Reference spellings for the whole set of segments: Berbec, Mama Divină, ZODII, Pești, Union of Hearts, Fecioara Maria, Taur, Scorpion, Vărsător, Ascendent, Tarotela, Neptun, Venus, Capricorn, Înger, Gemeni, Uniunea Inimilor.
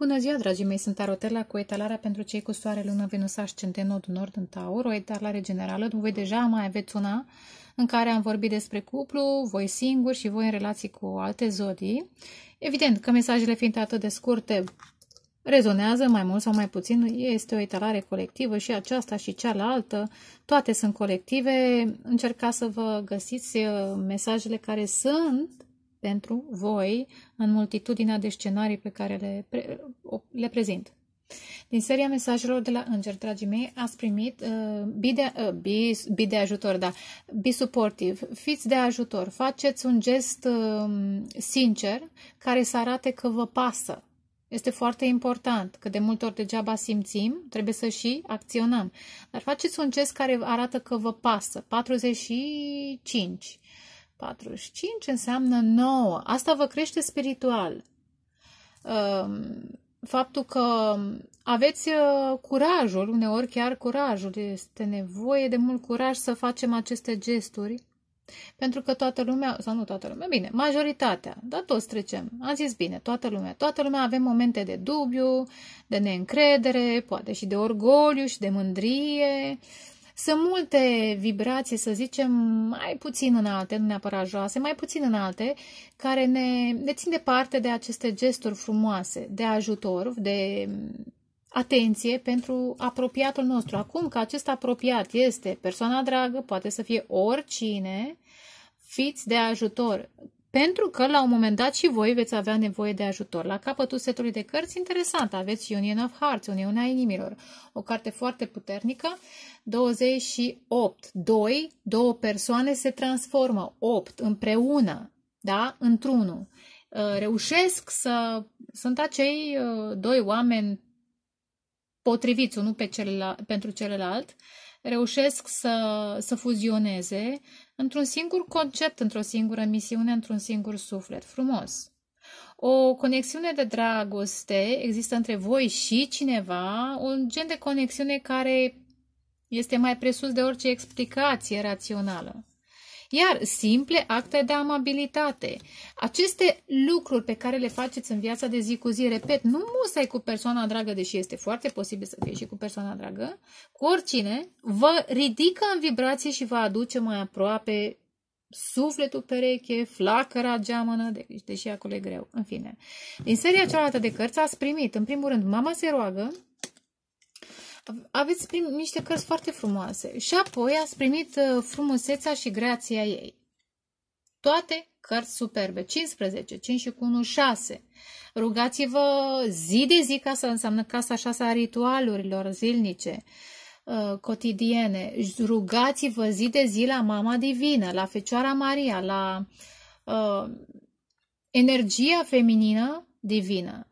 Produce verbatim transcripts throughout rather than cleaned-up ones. Bună ziua, dragii mei! Sunt Tarotela cu etalarea pentru cei cu soare, lună, Venus, ascendent, nodul nord în Taur, o etalare generală. Voi deja mai aveți una în care am vorbit despre cuplu, voi singuri și voi în relații cu alte zodii. Evident că mesajele fiind atât de scurte rezonează mai mult sau mai puțin. Este o etalare colectivă și aceasta și cealaltă, toate sunt colective. Încercați să vă găsiți mesajele care sunt pentru voi în multitudinea de scenarii pe care le, pre, le prezint. Din seria mesajelor de la Înger, dragii mei, ați primit uh, be, de, uh, be, be de ajutor, da, be supportive, fiți de ajutor, faceți un gest uh, sincer care să arate că vă pasă. Este foarte important că de multe ori degeaba simțim, trebuie să și acționăm. Dar faceți un gest care arată că vă pasă. patruzeci și cinci. patruzeci și cinci înseamnă nouă. Asta vă crește spiritual. Faptul că aveți curajul, uneori chiar curajul, este nevoie de mult curaj să facem aceste gesturi, pentru că toată lumea, sau nu toată lumea, bine, majoritatea, dar toți trecem, am zis bine, toată lumea, toată lumea avem momente de dubiu, de neîncredere, poate și de orgoliu și de mândrie. Sunt multe vibrații, să zicem, mai puțin înalte, nu neapărat joase, mai puțin înalte, care ne, ne țin departe de aceste gesturi frumoase, de ajutor, de atenție pentru apropiatul nostru. Acum că acest apropiat este persoana dragă, poate să fie oricine, fiți de ajutor. Pentru că la un moment dat și voi veți avea nevoie de ajutor. La capătul setului de cărți, interesant, aveți Union of Hearts, Uniunea Inimilor. O carte foarte puternică, douăzeci și opt. doi, două persoane se transformă, opt, împreună, da? Într-unul. Reușesc să... Sunt acei doi oameni potriviți unul pe celălalt, pentru celălalt, reușesc să, să fuzioneze într-un singur concept, într-o singură misiune, într-un singur suflet. Frumos! O conexiune de dragoste există între voi și cineva, un gen de conexiune care este mai presus de orice explicație rațională. Iar simple acte de amabilitate. Aceste lucruri pe care le faceți în viața de zi cu zi, repet, nu musai cu persoana dragă, deși este foarte posibil să fie și cu persoana dragă, cu oricine, vă ridică în vibrație și vă aduce mai aproape sufletul pereche, flacăra geamănă, de, deși acolo e greu. În fine, din seria cealaltă de cărți ați primit, în primul rând, Mama se roagă. Aveți primit niște cărți foarte frumoase și apoi ați primit frumusețea și grația ei. Toate cărți superbe. cincisprezece, cinci și cu unu, șase. Rugați-vă zi de zi, ca să înseamnă casa șase a ritualurilor zilnice, cotidiene. Rugați-vă zi de zi la Mama Divină, la Fecioara Maria, la uh, energia feminină divină.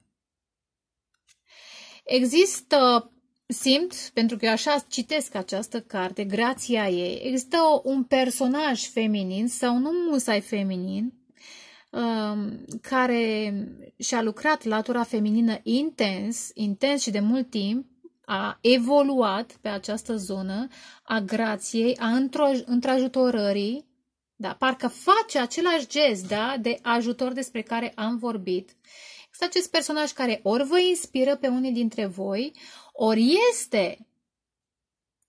Există... Simt, pentru că eu așa citesc această carte, grația ei, există un personaj feminin sau nu musai feminin care și-a lucrat latura feminină intens, intens și de mult timp, a evoluat pe această zonă a grației, a întrajutorării, da, parcă face același gest, da, de ajutor despre care am vorbit. Este acest personaj care ori vă inspiră pe unii dintre voi, ori este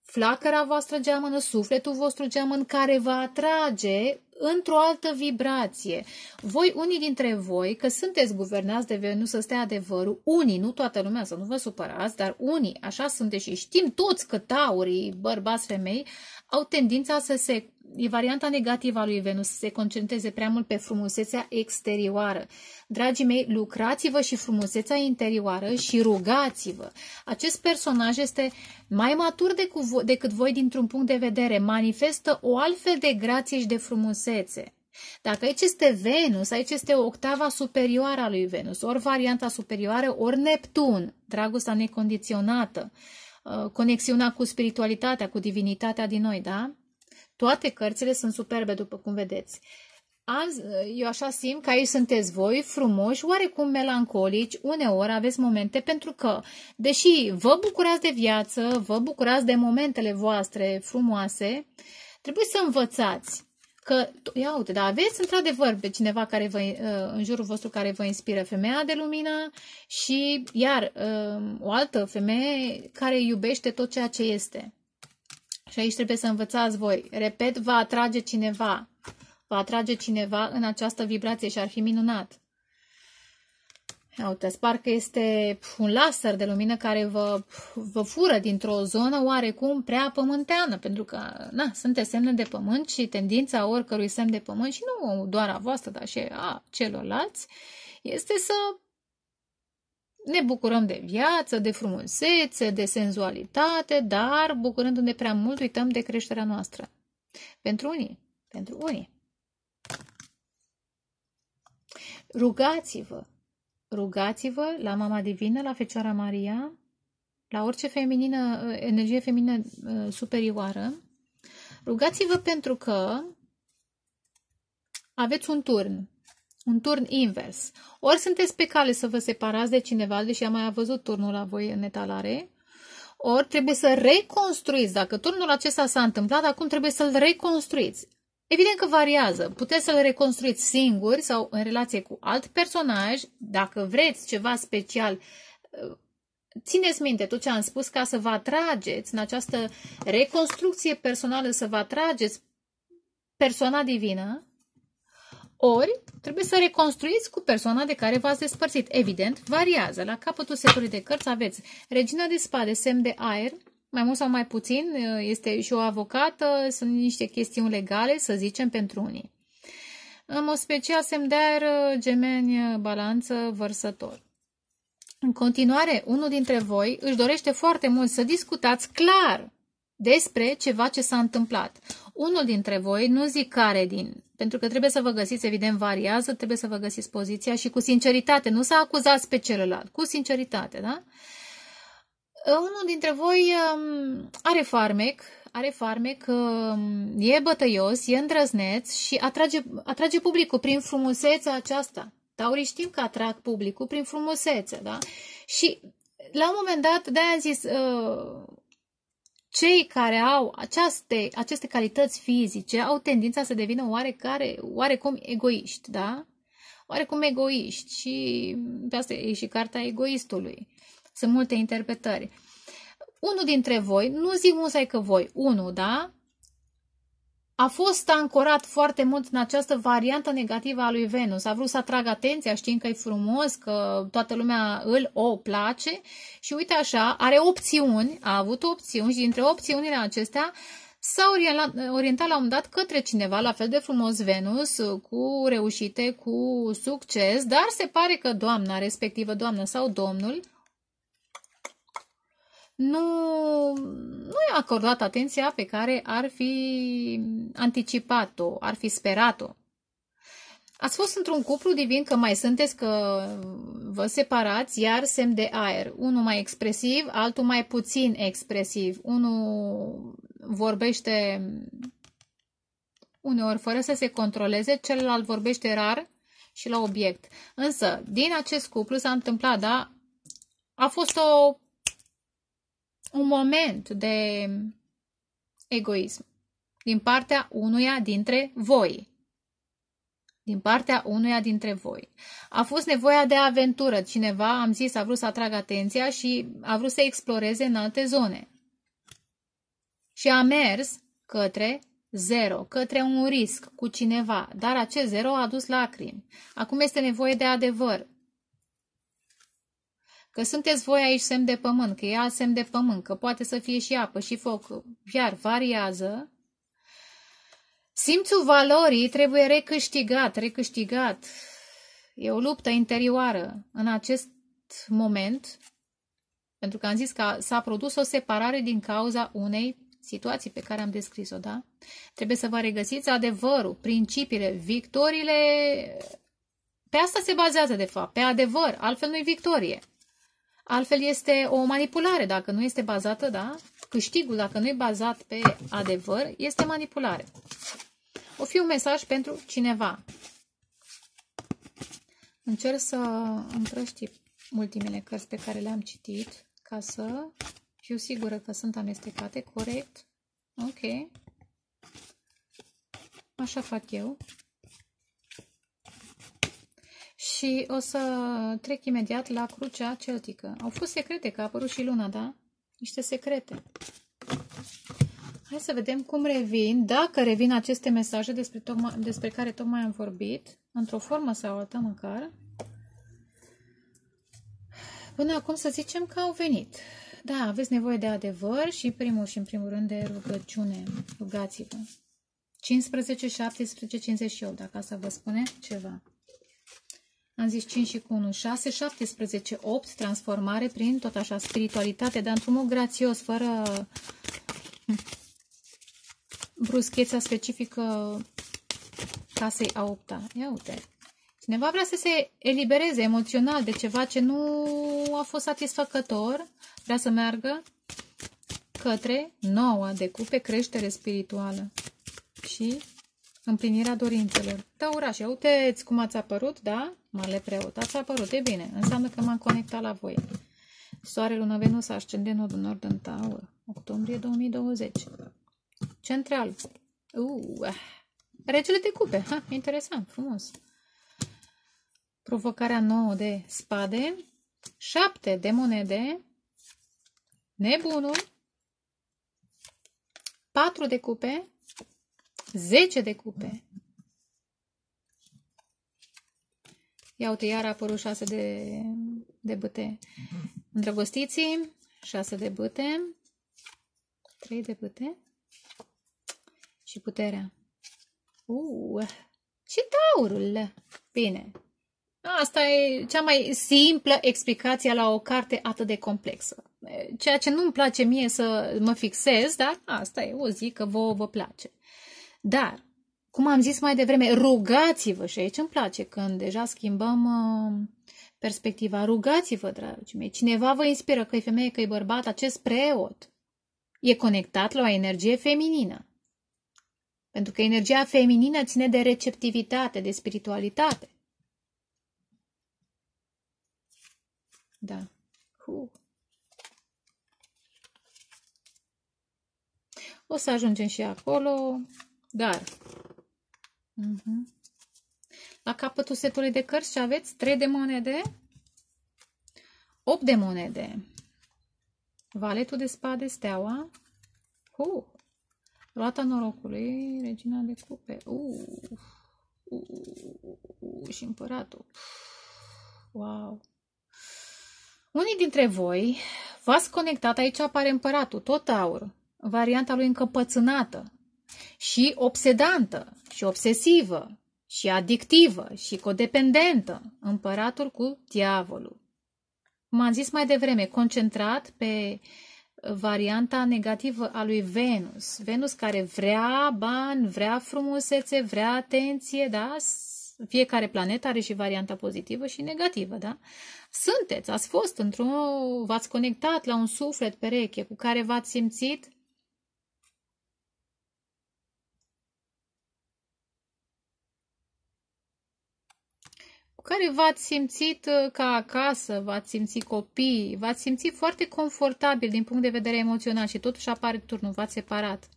flacăra voastră geamănă, sufletul vostru geamăn, care vă atrage într-o altă vibrație. Voi, unii dintre voi, că sunteți guvernați de Venus, ăsta e adevărul, unii, nu toată lumea, să nu vă supărați, dar unii, așa sunteți și știm toți că taurii, bărbați, femei, au tendința să se, e varianta negativă a lui Venus, să se concentreze prea mult pe frumusețea exterioară. Dragii mei, lucrați-vă și frumusețea interioară și rugați-vă. Acest personaj este mai matur decât voi dintr-un punct de vedere, manifestă o altfel de grație și de frumusețe. Dacă aici este Venus, aici este octava superioară a lui Venus, ori varianta superioară, ori Neptun, dragostea necondiționată, conexiunea cu spiritualitatea, cu divinitatea din noi, da? Toate cărțile sunt superbe, după cum vedeți. Azi, eu așa simt că aici sunteți voi, frumoși, oarecum melancolici, uneori aveți momente, pentru că, deși vă bucurați de viață, vă bucurați de momentele voastre frumoase, trebuie să învățați Că, ia uite, da, aveți într-adevăr pe cineva care vă, în jurul vostru care vă inspiră, femeia de lumină și, iar, o altă femeie care iubește tot ceea ce este. Și aici trebuie să învățați voi. Repet, va atrage cineva. Va atrage cineva în această vibrație și ar fi minunat. Ia uitați, parcă este un laser de lumină care vă, vă fură dintr-o zonă oarecum prea pământeană, pentru că, na, sunteți semne de pământ și tendința oricărui semn de pământ, și nu doar a voastră, dar și a celorlalți, este să ne bucurăm de viață, de frumusețe, de senzualitate, dar bucurându-ne prea mult, uităm de creșterea noastră. Pentru unii, pentru unii. Rugați-vă. Rugați-vă la Mama Divină, la Fecioara Maria, la orice feminină, energie feminină superioară. Rugați-vă pentru că aveți un turn, un turn invers. Ori sunteți pe cale să vă separați de cineva, deși am mai văzut turnul la voi în etalare, ori trebuie să reconstruiți. Dacă turnul acesta s-a întâmplat, acum trebuie să-l reconstruiți. Evident că variază. Puteți să-l reconstruiți singuri sau în relație cu alt personaj. Dacă vreți ceva special, țineți minte tot ce am spus, ca să vă atrageți în această reconstrucție personală, să vă atrageți persoana divină, ori trebuie să reconstruiți cu persoana de care v-ați despărțit. Evident, variază. La capătul setului de cărți aveți Regina de Spade, semn de aer. Mai mult sau mai puțin, este și o avocată, sunt niște chestiuni legale, să zicem, pentru unii. În mod special, semn de aer, Gemeni, Balanță, Vărsător. În continuare, unul dintre voi își dorește foarte mult să discutați clar despre ceva ce s-a întâmplat. Unul dintre voi, nu zic care din, pentru că trebuie să vă găsiți, evident, variază, trebuie să vă găsiți poziția și cu sinceritate, nu să acuzați pe celălalt, cu sinceritate, da? Unul dintre voi are farmec, are farmec, e bătăios, e îndrăzneț și atrage, atrage publicul prin frumusețea aceasta. Taurii știm că atrag publicul prin frumusețe, da? Și la un moment dat, de-aia am zis, cei care au aceste, aceste calități fizice au tendința să devină oarecare, oarecum egoiști, da? Oarecum egoiști și pe asta e și cartea egoistului. Sunt multe interpretări. Unul dintre voi, nu zic musai că voi, unul, da? A fost ancorat foarte mult în această variantă negativă a lui Venus. A vrut să atragă atenția, știind că e frumos, că toată lumea îl o place. Și uite așa, are opțiuni, a avut opțiuni și dintre opțiunile acestea s-a orientat la un dat către cineva, la fel de frumos Venus, cu reușite, cu succes, dar se pare că doamna respectivă, doamna sau domnul, Nu, nu i-a acordat atenția pe care ar fi anticipat-o, ar fi sperat-o. Ați fost într-un cuplu divin, că mai sunteți, că vă separați, iar semn de aer. Unul mai expresiv, altul mai puțin expresiv. Unul vorbește uneori fără să se controleze, celălalt vorbește rar și la obiect. Însă, din acest cuplu s-a întâmplat, da, a fost o un moment de egoism din partea unuia dintre voi. Din partea unuia dintre voi. A fost nevoia de aventură. Cineva, am zis, a vrut să atragă atenția și a vrut să exploreze în alte zone. Și a mers către zero, către un risc cu cineva, dar acest zero a adus lacrimi. Acum este nevoie de adevăr. Că sunteți voi aici semn de pământ, că e alt semn de pământ, că poate să fie și apă și foc, iar variază. Simțul valorii trebuie recâștigat, recâștigat. E o luptă interioară în acest moment, pentru că am zis că s-a produs o separare din cauza unei situații pe care am descris-o, da? Trebuie să vă regăsiți adevărul, principiile, victoriile. Pe asta se bazează, de fapt, pe adevăr, altfel nu-i victorie. Altfel este o manipulare, dacă nu este bazată, da? Câștigul, dacă nu e bazat pe adevăr, este manipulare. O fi un mesaj pentru cineva. Încerc să împrăști ultimele cărți pe care le-am citit, ca să fiu sigură că sunt amestecate corect. Ok. Așa fac eu. Și o să trec imediat la crucea celtică. Au fost secrete, că a apărut și luna, da? Niște secrete. Hai să vedem cum revin, dacă revin aceste mesaje despre, tocmai, despre care tocmai am vorbit, într-o formă sau alta măcar. Până acum să zicem că au venit. Da, aveți nevoie de adevăr și primul și în primul rând de rugăciune. Rugați-vă. cincisprezece, șaptesprezece, cincizeci și opt, dacă asta vă spune ceva. Am zis cinci și cu unu, șase, șaptesprezece, opt, transformare prin tot așa spiritualitate, dar într-un mod grațios, fără bruscheța specifică casei a opta. Ia uite. Cineva vrea să se elibereze emoțional de ceva ce nu a fost satisfăcător, vrea să meargă către noua de cupe, creștere spirituală și împlinirea dorințelor. Tauraș, ia uite-ți cum ați apărut, da? Marele preot, ați apărut, e bine, înseamnă că m-am conectat la voi. Soare, lună, Venus, ascendent, nodul nord în Taur, octombrie două mii douăzeci. Central. Uh, regele de cupe, ha, interesant, frumos. Provocarea nouă de spade, șapte de monede, nebunul, patru de cupe, zece de cupe. Ia uite, iar a apărut șase de, de bâte. Îndrăgostiții, șase de bâte, trei de bâte și puterea. Uh, și taurul. Bine. Asta e cea mai simplă explicație la o carte atât de complexă. Ceea ce nu-mi place mie să mă fixez, dar asta e, o zi că vouă vă place. Dar, cum am zis mai devreme, rugați-vă, și aici îmi place când deja schimbăm uh, perspectiva, rugați-vă, dragii mei, cineva vă inspiră, că e femeie, că e bărbat, acest preot e conectat la o energie feminină. Pentru că energia feminină ține de receptivitate, de spiritualitate. Da. Uh. O să ajungem și acolo, dar uh-huh. La capătul setului de cărți aveți trei de monede, opt de monede, valetul de spade, steaua, uh. roata norocului, regina de cupe, uh. Uh. Uh. Uh. și împăratul. Wow! Unii dintre voi v-ați conectat, aici apare împăratul, tot aur, varianta lui încăpățânată și obsedantă și obsesivă și adictivă și codependentă, împăratul cu diavolul. Cum am zis mai devreme, concentrat pe varianta negativă a lui Venus. Venus care vrea bani, vrea frumusețe, vrea atenție, da? Fiecare planetă are și varianta pozitivă și negativă, da? Sunteți, ați fost într-un, v-ați conectat la un suflet pereche cu care v-ați simțit cu care v-ați simțit ca acasă, v-ați simțit copii, v-ați simțit foarte confortabil din punct de vedere emoțional și totuși apare turnul, v-ați separat.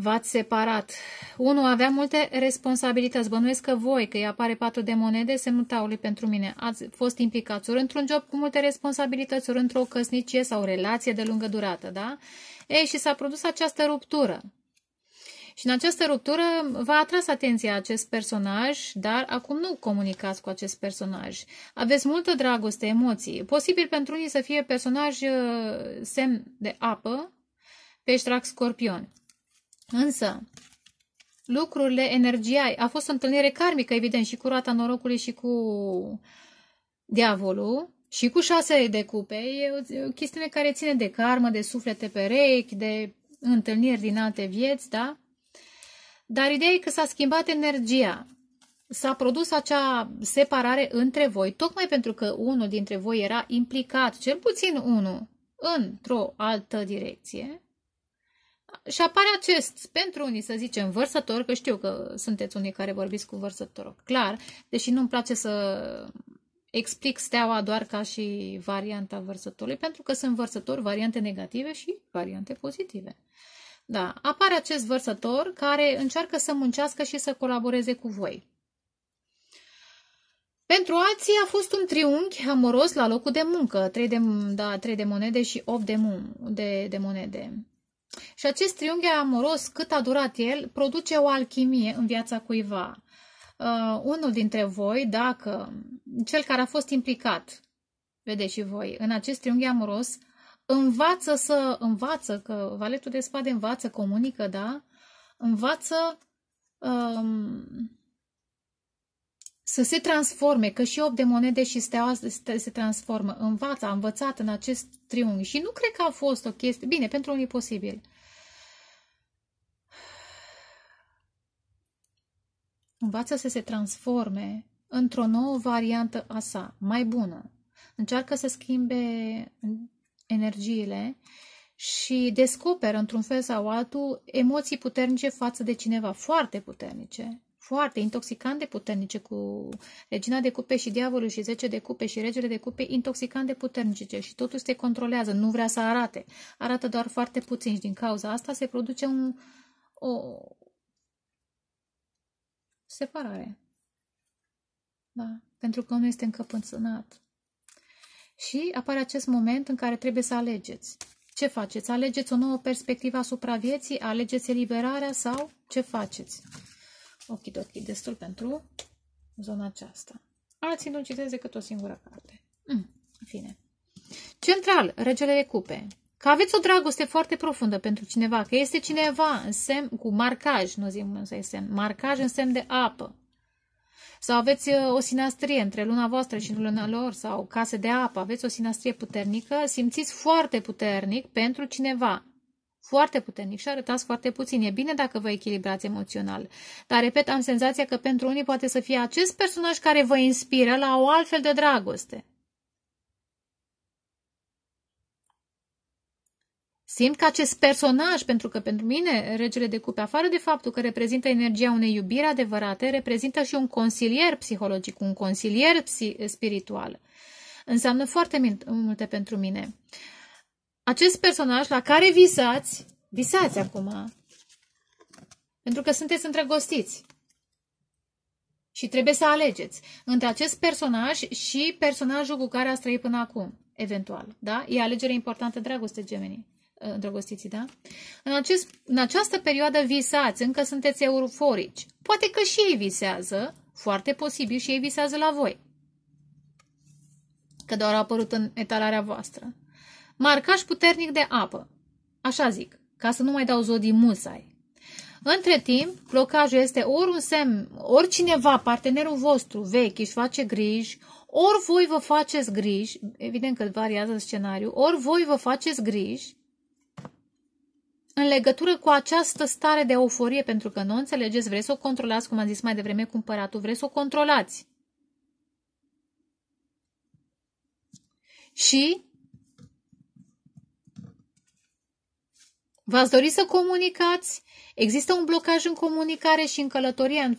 V-ați separat. Unu, avea multe responsabilități. Bănuiesc că voi, că îi apare patru de monede, semnul taurului pentru mine. Ați fost implicați ori într-un job cu multe responsabilități, ori într-o căsnicie sau relație de lungă durată, da? Ei, și s-a produs această ruptură. Și în această ruptură v-a atras atenția acest personaj, dar acum nu comunicați cu acest personaj. Aveți multă dragoste, emoții. Posibil pentru unii să fie personaj semn de apă, pești, rac, scorpion. Însă, lucrurile, energia, a fost o întâlnire karmică, evident, și cu roata norocului și cu diavolul, și cu șase de cupe, e o chestiune care ține de karmă, de suflete perechi, de întâlniri din alte vieți, da? Dar ideea e că s-a schimbat energia, s-a produs acea separare între voi, tocmai pentru că unul dintre voi era implicat, cel puțin unul, într-o altă direcție. Și apare acest, pentru unii, să zicem, vărsător, că știu că sunteți unii care vorbiți cu vărsător, clar, deși nu-mi place să explic steaua doar ca și varianta vărsătorului, pentru că sunt vărsători variante negative și variante pozitive. Da, apare acest vărsător care încearcă să muncească și să colaboreze cu voi. Pentru alții a fost un triunghi amoros la locul de muncă, trei de, da, trei de monede și opt de, de, de monede. Și acest triunghi amoros, cât a durat el, produce o alchimie în viața cuiva. Uh, unul dintre voi, dacă cel care a fost implicat, vedeți și voi, în acest triunghi amoros, învață să învață, că valetul de spade învață, comunică, da? Învață um, să se transforme, că și opt de monede și steaua se transformă. Învață, a învățat în acest triunghi. Și nu cred că a fost o chestie... Bine, pentru unii posibil. Învață să se transforme într-o nouă variantă a sa, mai bună. Încearcă să schimbe energiile și descoperă într-un fel sau altul emoții puternice față de cineva, foarte puternice, foarte intoxicant de puternice, cu regina de cupe și diavolul și zece de cupe și regele de cupe, intoxicant de puternice și totuși se controlează, nu vrea să arate, arată doar foarte puțin și din cauza asta se produce un, o separare. Da, pentru că nu este încăpățânat. Și apare acest moment în care trebuie să alegeți. Ce faceți? Alegeți o nouă perspectivă asupra vieții? Alegeți eliberarea? Sau ce faceți? Ochidochi, destul pentru zona aceasta. Alții nu citesc decât o singură carte. Mm, în fine. Central, regele de cupe. Că aveți o dragoste foarte profundă pentru cineva, că este cineva în semn cu marcaj, nu zic însă e semn, marcaj în semn de apă. Sau aveți o sinastrie între luna voastră și luna lor, sau case de apă, aveți o sinastrie puternică, simțiți foarte puternic pentru cineva. Foarte puternic și arătați foarte puțin. E bine dacă vă echilibrați emoțional. Dar, repet, am senzația că pentru unii poate să fie acest personaj care vă inspiră la o altfel de dragoste. Simt că acest personaj, pentru că pentru mine regele de cupe, afară de faptul că reprezintă energia unei iubiri adevărate, reprezintă și un consilier psihologic, un consilier spiritual. Înseamnă foarte multe pentru mine. Acest personaj la care visați, visați acum, pentru că sunteți îndrăgostiți și trebuie să alegeți între acest personaj și personajul cu care ați trăit până acum, eventual. Da? E alegere importantă, dragoste, Gemenii. Îndrăgostiții, da? În, acest, în această perioadă visați, încă sunteți euforici. Poate că și ei visează, foarte posibil și ei visează la voi. Că doar au apărut în etalarea voastră. Marcaș puternic de apă. Așa zic, ca să nu mai dau zodii musai. Între timp, blocajul este ori un semn, ori cineva, partenerul vostru vechi își face griji, ori voi vă faceți griji, evident că variază scenariul, ori voi vă faceți griji în legătură cu această stare de euforie, pentru că nu înțelegeți, vreți să o controlați, cum am zis mai devreme, cumpăratul, vreți să o controlați. Și v-ați dori să comunicați, există un blocaj în comunicare și în călătoria, în,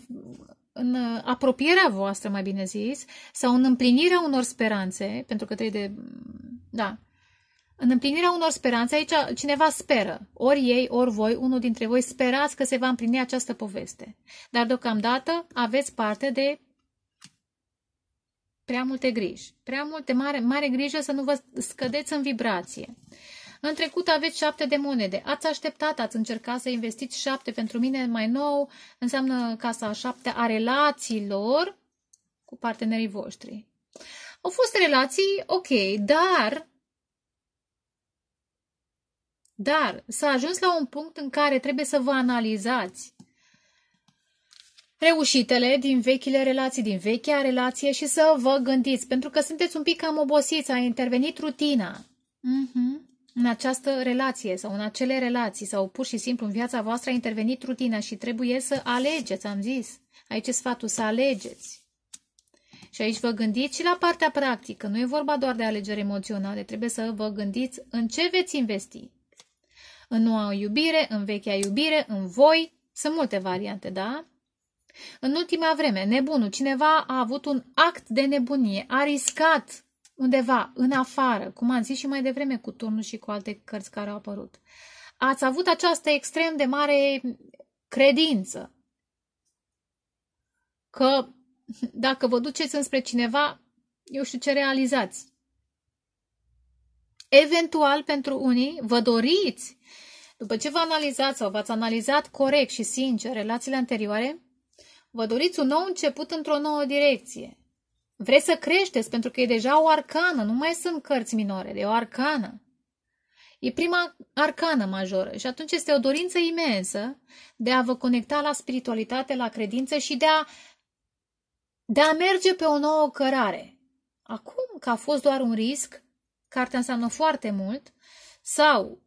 în apropierea voastră, mai bine zis, sau în împlinirea unor speranțe, pentru că trebuie de... da. În împlinirea unor speranțe, aici cineva speră, ori ei, ori voi, unul dintre voi, sperați că se va împlini această poveste. Dar deocamdată aveți parte de prea multe griji, prea multe, mare, mare grijă să nu vă scădeți în vibrație. În trecut aveți șapte de monede, ați așteptat, ați încercat să investiți șapte, pentru mine mai nou înseamnă casa a șaptea a relațiilor cu partenerii voștri. Au fost relații, ok, dar... Dar s-a ajuns la un punct în care trebuie să vă analizați reușitele din vechile relații, din vechea relație și să vă gândiți, pentru că sunteți un pic cam obosiți, a intervenit rutina uh-huh. în această relație sau în acele relații sau pur și simplu în viața voastră a intervenit rutina și trebuie să alegeți, am zis. Aici e sfatul, să alegeți. Și aici vă gândiți și la partea practică, nu e vorba doar de alegeri emoționale, trebuie să vă gândiți în ce veți investi. În noua iubire, în vechea iubire, în voi. Sunt multe variante, da? În ultima vreme, nebunul, cineva a avut un act de nebunie, a riscat undeva, în afară, cum am zis și mai devreme cu turnul și cu alte cărți care au apărut. ați avut această extrem de mare credință că dacă vă duceți înspre cineva, eu știu ce realizați. Eventual, pentru unii, vă doriți, după ce vă analizați sau v-ați analizat corect și sincer relațiile anterioare, vă doriți un nou început într-o nouă direcție. Vreți să creșteți pentru că e deja o arcană, nu mai sunt cărți minore, e o arcană. E prima arcană majoră și atunci este o dorință imensă de a vă conecta la spiritualitate, la credință și de a, de a merge pe o nouă cărare. Acum că a fost doar un risc, cartea înseamnă foarte mult, sau,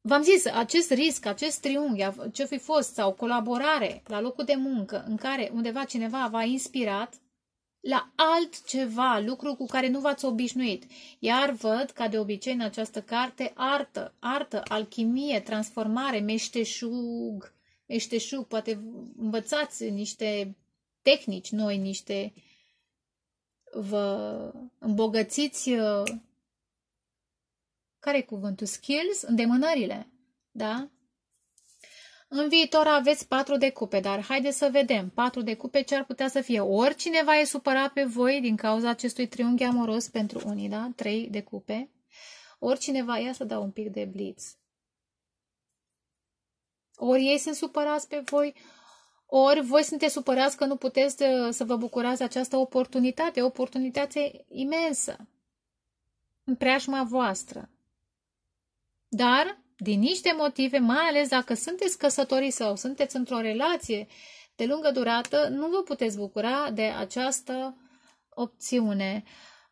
v-am zis, acest risc, acest triunghi, ce fi fost, sau colaborare la locul de muncă în care undeva cineva v-a inspirat la altceva, lucru cu care nu v-ați obișnuit. Iar văd, ca de obicei în această carte, artă, artă, alchimie, transformare, meșteșug, meșteșug, poate învățați niște tehnici noi, niște, vă îmbogățiți, care e cuvântul? Skills, îndemânările, da? În viitor aveți patru de cupe, dar haideți să vedem. Patru de cupe ce ar putea să fie? Ori cineva e supărat pe voi din cauza acestui triunghi amoros pentru unii, da? Trei de cupe. Ori cineva, ia să dau un pic de blitz. Ori ei sunt supărați pe voi, ori voi sunteți supărați că nu puteți să vă bucurați de această oportunitate, o oportunitate imensă în preajma voastră. Dar, din niște motive, mai ales dacă sunteți căsătoriți sau sunteți într-o relație de lungă durată, nu vă puteți bucura de această opțiune.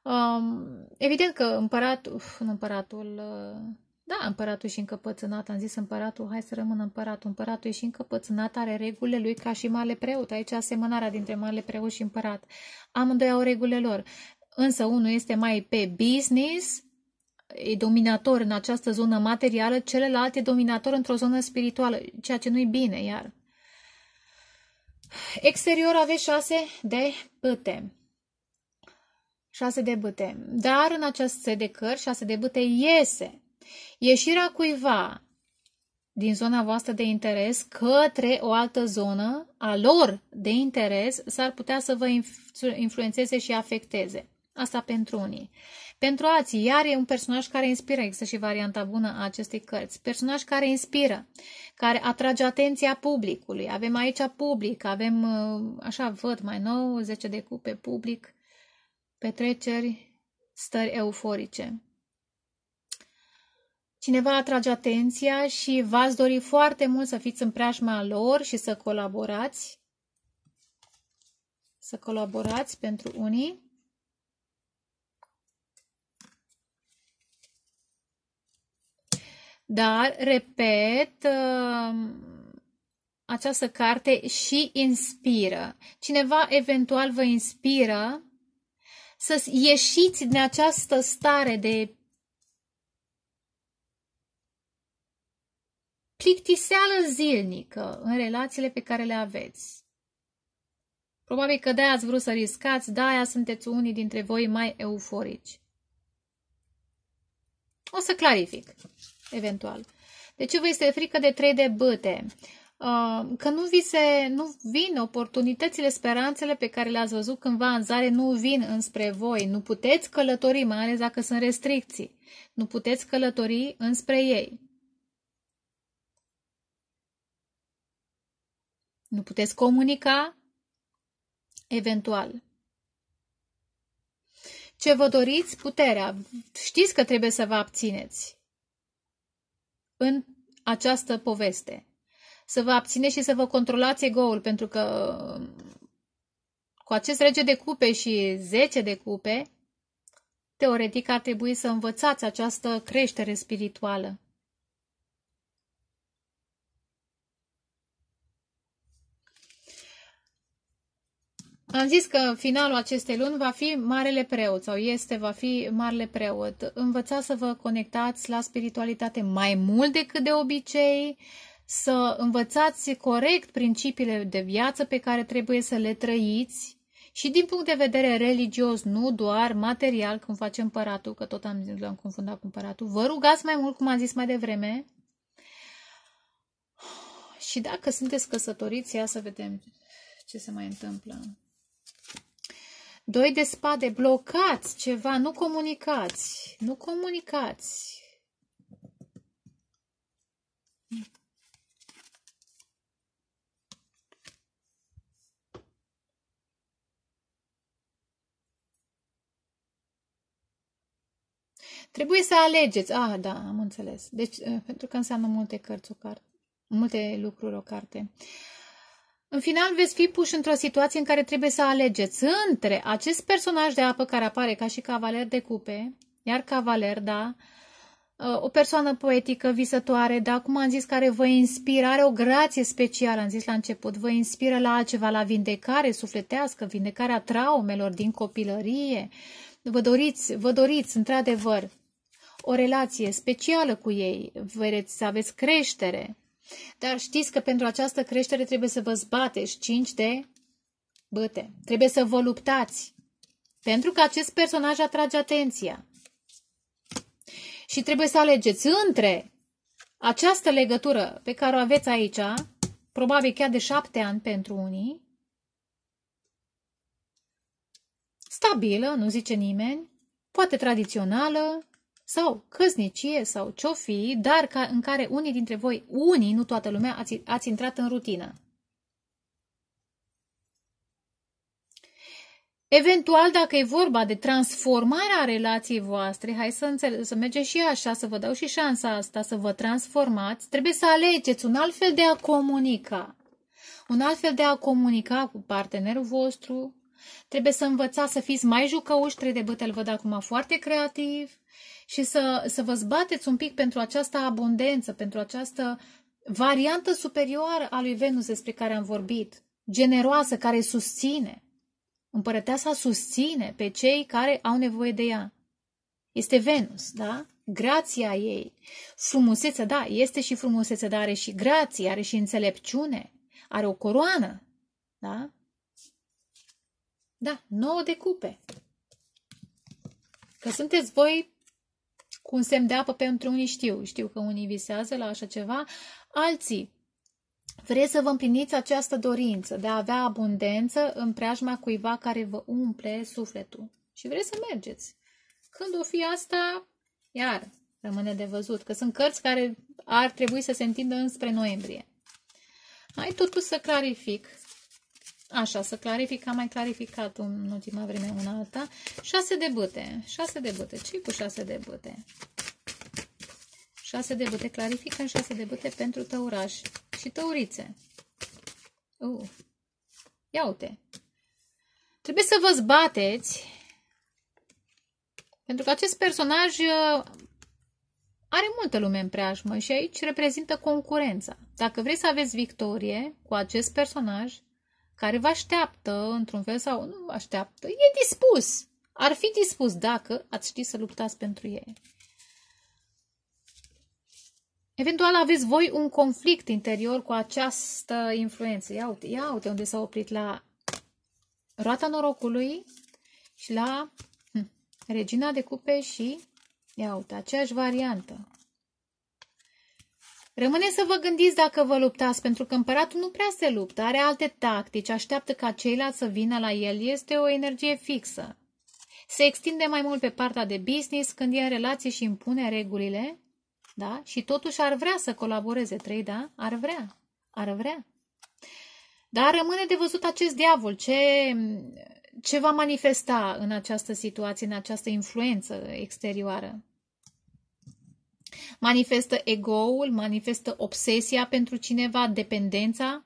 Um, evident că împăratul, uf, împăratul, da, împăratul și încăpățânat, am zis împăratul, hai să rămână împăratul, împăratul și încăpățânat are regulile lui ca și marele preot, aici asemănarea dintre marele preot și împărat, amândoi au regulile lor, însă unul este mai pe business, e dominator în această zonă materială, celălalt e dominator într-o zonă spirituală, ceea ce nu-i bine, iar. Exterior aveți șase de bâte. Șase de bâte. Dar în aceste de cărți, șase de bâte iese. Ieșirea cuiva din zona voastră de interes către o altă zonă a lor de interes s-ar putea să vă influențeze și afecteze. Asta pentru unii. Pentru alții, iar e un personaj care inspiră, există și varianta bună a acestei cărți, personaj care inspiră, care atrage atenția publicului, avem aici public, avem, așa văd mai nou, zece de cupe public, petreceri, stări euforice. Cineva atrage atenția și v-ați dori foarte mult să fiți în preajma lor și să colaborați, să colaborați pentru unii. Dar, repet, această carte și inspiră. Cineva eventual vă inspiră să ieșiți din această stare de plictiseală zilnică în relațiile pe care le aveți. Probabil că de-aia ați vrut să riscați, de-aia sunteți unii dintre voi mai euforici. O să clarific. Eventual. De ce vă este frică de trei de bâte? Că nu, vi se, nu vin oportunitățile, speranțele pe care le-ați văzut cândva în zare, nu vin înspre voi. Nu puteți călători, mai ales dacă sunt restricții. Nu puteți călători înspre ei. Nu puteți comunica, eventual. Ce vă doriți? Puterea. Știți că trebuie să vă abțineți în această poveste. Să vă abțineți și să vă controlați ego-ul, pentru că cu acest rege de cupe și zece de cupe, teoretic ar trebui să învățați această creștere spirituală. Am zis că finalul acestei luni va fi Marele Preot sau este, va fi Marele Preot. Învățați să vă conectați la spiritualitate mai mult decât de obicei, să învățați corect principiile de viață pe care trebuie să le trăiți și din punct de vedere religios, nu doar material, cum face împăratul, că tot am zis, l-am confundat cu împăratul. Vă rugați mai mult, cum am zis mai devreme, Și dacă sunteți căsătoriți, ia să vedem ce se mai întâmplă. Doi de spade, blocați ceva, nu comunicați, nu comunicați. Trebuie să alegeți. Ah, da, am înțeles. Deci, pentru că înseamnă multe cărți o carte, multe lucruri o carte. În final veți fi puși într-o situație în care trebuie să alegeți între acest personaj de apă care apare ca și cavaler de cupe, iar cavaler, da, o persoană poetică, visătoare, da, cum am zis, care vă inspiră, are o grație specială, am zis la început, vă inspiră la altceva, la vindecare sufletească, vindecarea traumelor din copilărie. Vă doriți, vă doriți, într-adevăr, o relație specială cu ei, vreți să aveți creștere. Dar știți că pentru această creștere trebuie să vă zbateți cinci de băte. Trebuie să vă luptați. Pentru că acest personaj atrage atenția. Și trebuie să alegeți între această legătură pe care o aveți aici, probabil chiar de șapte ani pentru unii, stabilă, nu zice nimeni, poate tradițională, sau căsnicie sau ce-o fi, dar ca, în care unii dintre voi, unii, nu toată lumea, ați, ați intrat în rutină. Eventual, dacă e vorba de transformarea relației voastre, hai să, înțeleg, să mergem și așa, să vă dau și șansa asta, să vă transformați, trebuie să alegeți un alt fel de a comunica. Un alt fel de a comunica cu partenerul vostru. Trebuie să învățați să fiți mai jucăuși, trei de băte îl văd acum foarte creativ, și să, să vă zbateți un pic pentru această abundență, pentru această variantă superioară a lui Venus despre care am vorbit, generoasă, care susține. Împărăteasa susține pe cei care au nevoie de ea. Este Venus, da? Grația ei. Frumusețe, da, este și frumusețe, dar are și grație, are și înțelepciune, are o coroană, da? Da, nouă de cupe. Că sunteți voi cu un semn de apă pentru unii știu. Știu că unii visează la așa ceva. Alții, vreți să vă împliniți această dorință de a avea abundență în preajma cuiva care vă umple sufletul. Și vreți să mergeți. Când o fi asta, iar rămâne de văzut. Că sunt cărți care ar trebui să se întindă înspre noiembrie. Hai totuși să clarific. Așa, să clarific, am mai clarificat în ultima vreme una alta. Șase de bâte. Șase de bâte. Ce cu șase de bâte? Șase de bâte. Clarificăm șase de bâte pentru tăurași și tăurițe. Uh. Ia uite. Trebuie să vă zbateți. Pentru că acest personaj are multă lume în preajmă și aici reprezintă concurența. Dacă vreți să aveți victorie cu acest personaj, care vă așteaptă, într-un fel sau nu vă așteaptă, e dispus. Ar fi dispus dacă ați ști să luptați pentru ei. Eventual aveți voi un conflict interior cu această influență. Ia uite, ia uite unde s-a oprit, la roata norocului și la hm, regina de cupe și, ia uite, aceeași variantă. Rămâne să vă gândiți dacă vă luptați, pentru că împăratul nu prea se luptă, are alte tactici, așteaptă ca ceilalți să vină la el, este o energie fixă. Se extinde mai mult pe partea de business când e în relație și impune regulile, da? Și totuși ar vrea să colaboreze, trei, da? Ar vrea, ar vrea. Dar rămâne de văzut acest diavol, ce, ce va manifesta în această situație, în această influență exterioară. Manifestă ego-ul, manifestă obsesia pentru cineva, dependența.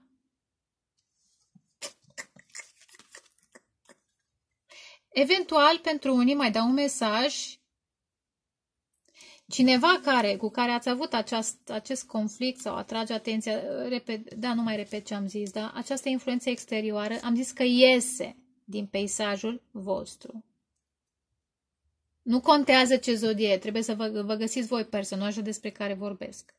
Eventual, pentru unii mai dau un mesaj. Cineva care, cu care ați avut aceast, acest conflict sau atrage atenția, repet, da, nu mai repet ce am zis, da, această influență exterioară, am zis că iese din peisajul vostru. Nu contează ce zodie, trebuie să vă, vă găsiți voi personajul despre care vorbesc.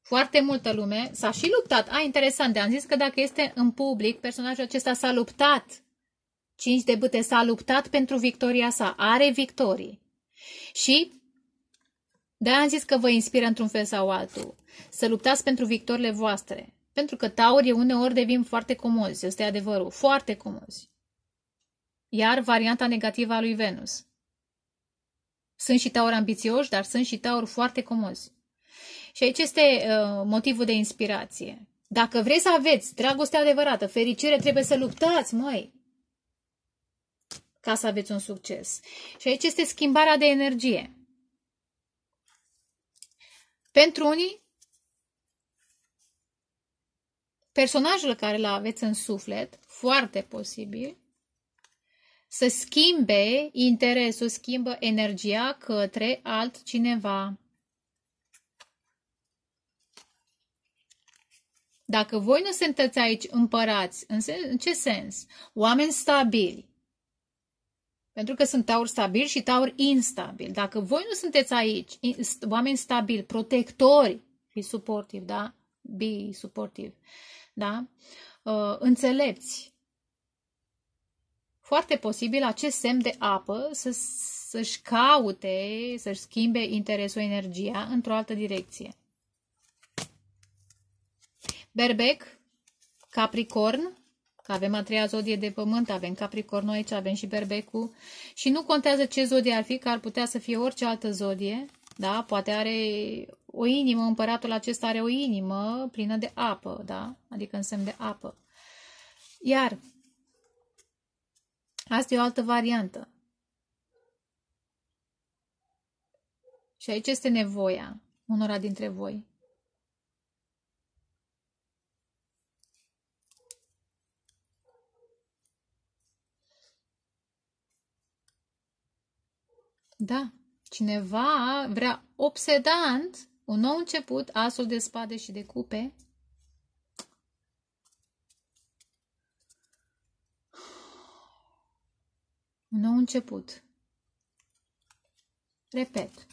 Foarte multă lume s-a și luptat. A, interesant, de am zis că dacă este în public, personajul acesta s-a luptat. Cinci de bâte, s-a luptat pentru victoria sa, are victorii. Și De-aia am zis că vă inspiră într-un fel sau altul. Să luptați pentru victorile voastre. Pentru că taurii uneori devin foarte comozi, ăsta e adevărul, foarte comozi. Iar varianta negativă a lui Venus. Sunt și tauri ambițioși, dar sunt și tauri foarte comozi. Și aici este uh, motivul de inspirație. Dacă vreți să aveți dragoste adevărată, fericire, trebuie să luptați, măi, ca să aveți un succes. Și aici este schimbarea de energie. Pentru unii, personajul care îl aveți în suflet, foarte posibil, să schimbe interesul, schimbă energia către altcineva. Dacă voi nu sunteți aici împărați, în, în ce sens? Oameni stabili. Pentru că sunt tauri stabili și tauri instabili. Dacă voi nu sunteți aici, oameni stabili, protectori, fi suportiv, da? Be suportiv, da? Uh, înțelepți. Foarte posibil acest semn de apă să, să-și caute, să-și schimbe interesul, energia într-o altă direcție. Berbec, Capricorn, că avem a treia zodie de pământ, avem Capricornul aici, avem și Berbecul. Și nu contează ce zodie ar fi, că ar putea să fie orice altă zodie, da? Poate are o inimă, împăratul acesta are o inimă plină de apă, da? Adică în semn de apă. Iar asta e o altă variantă. Și aici este nevoia unora dintre voi. Da, cineva vrea obsedant un nou început, asul de spade și de cupe. Un nou început. Repet.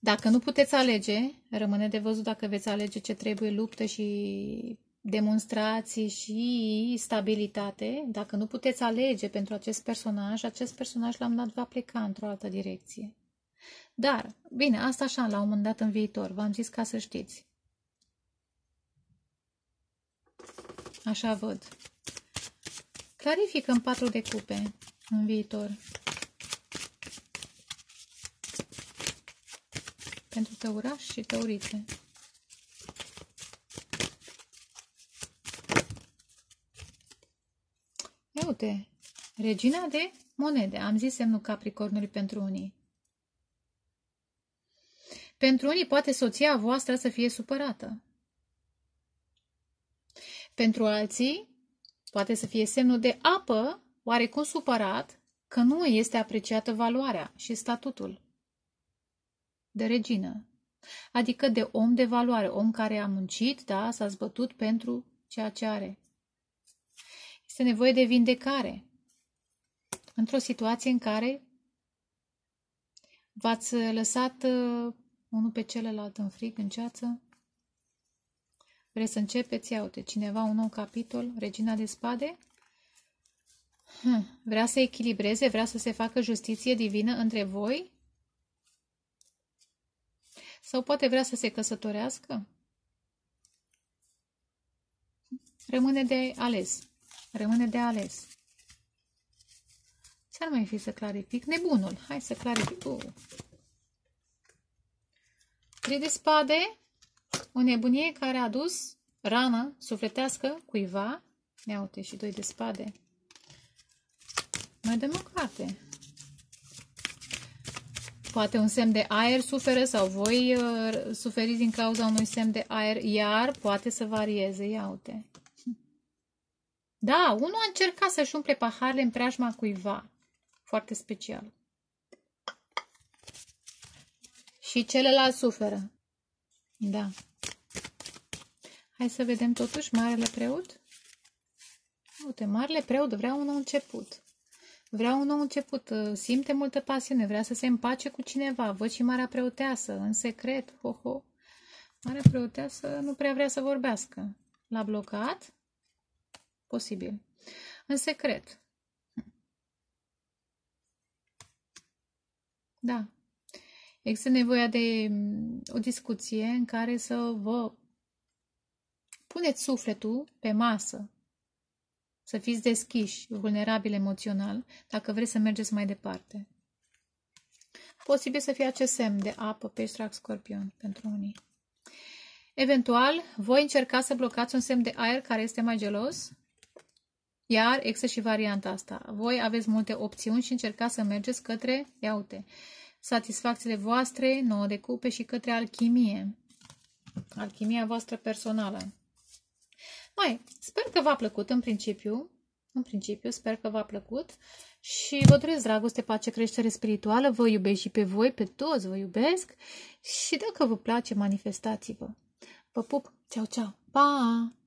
Dacă nu puteți alege, rămâne de văzut dacă veți alege ce trebuie, luptă și demonstrații și stabilitate. Dacă nu puteți alege pentru acest personaj, acest personaj l-am dat, va pleca într-o altă direcție. Dar, bine, asta așa, la un moment dat în viitor, v-am zis ca să știți. Așa văd. Clarificăm patru de cupe în viitor. Pentru tăurași și tăurițe. Ia uite, regina de monede. Am zis semnul Capricornului pentru unii. Pentru unii poate soția voastră să fie supărată. Pentru alții poate să fie semnul de apă, oarecum supărat, că nu este apreciată valoarea și statutul de regină, adică de om de valoare, om care a muncit, da, s-a zbătut pentru ceea ce are. Este nevoie de vindecare într-o situație în care v-ați lăsat uh, unul pe celălalt în frig, în ceață. Vreți să începeți? Ia uite, cineva un nou capitol, regina de spade. Hm, vrea să echilibreze, vrea să se facă justiție divină între voi. Sau poate vrea să se căsătorească? Rămâne de ales. Rămâne de ales. Ce-ar mai fi să clarific? Nebunul. Hai să clarific. Uh. Trei de spade. O nebunie care a adus rană sufletească cuiva. Ia uite și doi de spade. Mai dăm o carte. Poate un semn de aer suferă sau voi uh, suferiți din cauza unui semn de aer, iar poate să varieze. Ia uite. Da, unul a încercat să-și umple paharele în preajma cuiva. Foarte special. Și celălalt suferă. Da. Hai să vedem totuși marele preot. Uite, marele preot vrea un nou început. Vrea un nou început, simte multă pasiune, vrea să se împace cu cineva, văd și marea preoteasă, în secret, ho-ho, Marea Preoteasă nu prea vrea să vorbească. L-a blocat? Posibil. În secret. Da. Există nevoia de o discuție în care să vă puneți sufletul pe masă. Să fiți deschiși, vulnerabili emoțional, dacă vreți să mergeți mai departe. Posibil să fie acest semn de apă, pești, drac, scorpion pentru unii. Eventual, voi încerca să blocați un semn de aer care este mai gelos, iar există și varianta asta. Voi aveți multe opțiuni și încercați să mergeți către, ia uite, satisfacțiile voastre, nouă de cupe și către alchimie. Alchimia voastră personală. Mai, sper că v-a plăcut în principiu. În principiu, sper că v-a plăcut și vă doresc dragoste, pace, creștere spirituală, vă iubesc și pe voi, pe toți vă iubesc și dacă vă place, manifestați-vă. Vă pup, ceau, ceau, pa!